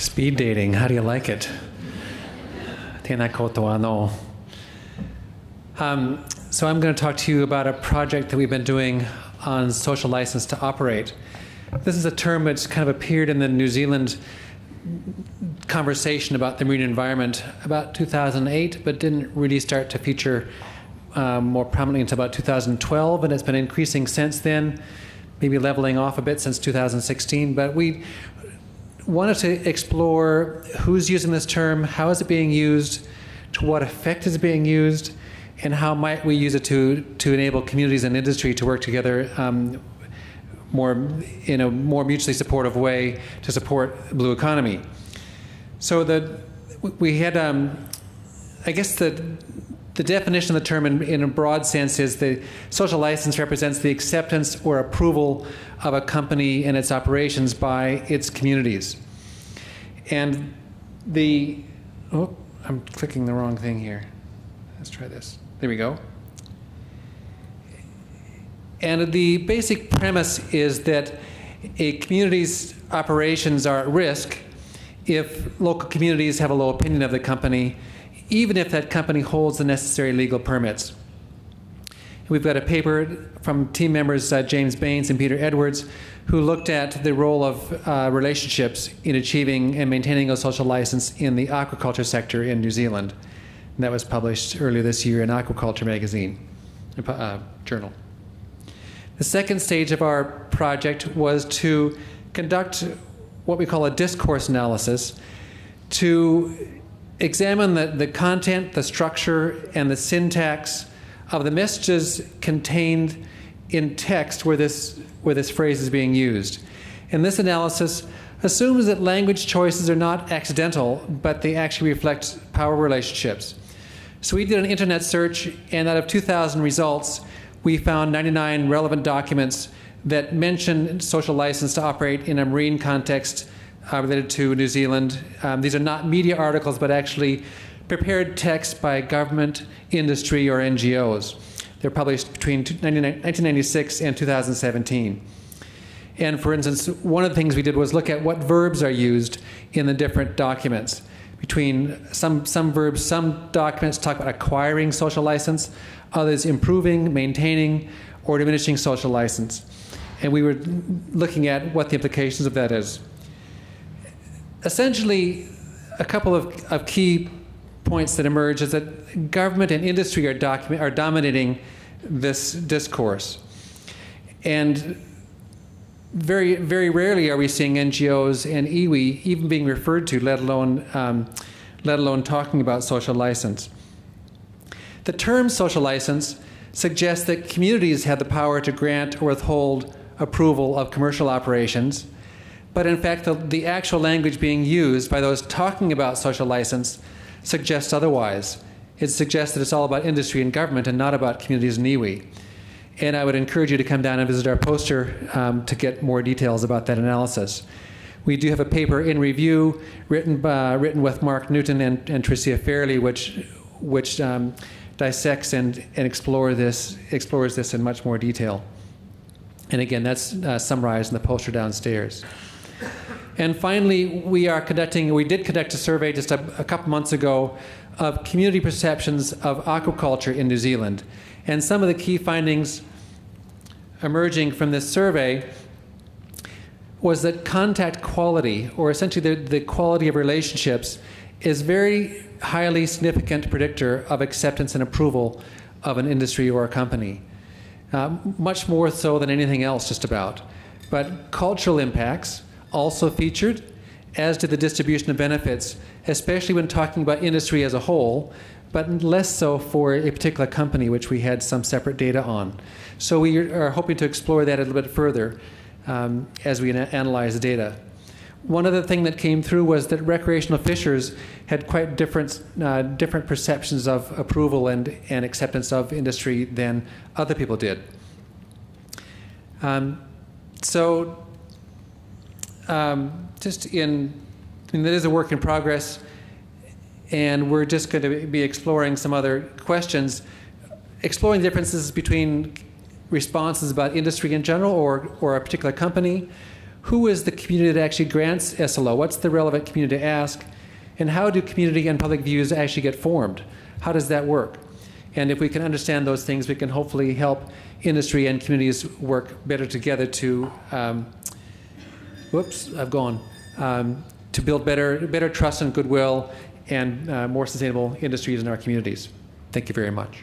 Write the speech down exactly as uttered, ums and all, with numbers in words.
Speed dating, how do you like it? Tēnā koutou anō. Um, so I'm going to talk to you about a project that we've been doing on social license to operate. This is a term that's kind of appeared in the New Zealand conversation about the marine environment about two thousand eight, but didn't really start to feature um, more prominently until about two thousand twelve, and it's been increasing since then, maybe leveling off a bit since two thousand sixteen, but we wanted to explore who's using this term, how is it being used, to what effect is it being used, and how might we use it to, to enable communities and industry to work together um, more in a more mutually supportive way to support the blue economy. So the, we had, um, I guess the, the definition of the term in, in a broad sense is the social license represents the acceptance or approval of a company and its operations by its communities. And the, oh, I'm clicking the wrong thing here. Let's try this. There we go. And the basic premise is that a community's operations are at risk if local communities have a low opinion of the company, even if that company holds the necessary legal permits. We've got a paper from team members uh, James Baines and Peter Edwards, who looked at the role of uh, relationships in achieving and maintaining a social license in the aquaculture sector in New Zealand. And that was published earlier this year in Aquaculture magazine, uh, journal. The second stage of our project was to conduct what we call a discourse analysis to examine the, the content, the structure, and the syntax of the messages contained in text where this, where this phrase is being used. And this analysis assumes that language choices are not accidental, but they actually reflect power relationships. So we did an internet search, and out of two thousand results, we found ninety-nine relevant documents that mention social license to operate in a marine context uh, related to New Zealand. Um, these are not media articles, but actually prepared text by government, industry, or N G Os. They're published between nineteen ninety-six and two thousand seventeen. And for instance, one of the things we did was look at what verbs are used in the different documents. Between some, some verbs, some documents talk about acquiring social license, others improving, maintaining, or diminishing social license. And we were looking at what the implications of that is. Essentially, a couple of, of key points that emerge is that government and industry are, document, are dominating this discourse. And very, very rarely are we seeing N G Os and iwi even being referred to, let alone, um, let alone talking about social license. The term social license suggests that communities have the power to grant or withhold approval of commercial operations, but in fact the, the actual language being used by those talking about social license suggests otherwise. It suggests that it's all about industry and government and not about communities and iwi. And I would encourage you to come down and visit our poster um, to get more details about that analysis. We do have a paper in review written, uh, written with Mark Newton and, and Tricia Fairley, which, which um, dissects and, and explore this, explores this in much more detail. And again, that's uh, summarized in the poster downstairs. And finally, we are conducting, we did conduct a survey just a, a couple months ago of community perceptions of aquaculture in New Zealand. And some of the key findings emerging from this survey was that contact quality, or essentially the, the quality of relationships, is very highly significant predictor of acceptance and approval of an industry or a company. Uh, much more so than anything else, just about. But cultural impacts also featured, as did the distribution of benefits, especially when talking about industry as a whole, but less so for a particular company, which we had some separate data on. So we are hoping to explore that a little bit further um, as we analyze the data. One other thing that came through was that recreational fishers had quite different, uh, different perceptions of approval and, and acceptance of industry than other people did. Um, so um, just in, I mean, that is a work in progress, and we're just going to be exploring some other questions, exploring differences between responses about industry in general or, or a particular company, who is the community that actually grants S L O? What's the relevant community to ask? And how do community and public views actually get formed? How does that work? And if we can understand those things, we can hopefully help industry and communities work better together to, um, whoops, I've gone, um, to build better, better trust and goodwill and uh, more sustainable industries in our communities. Thank you very much.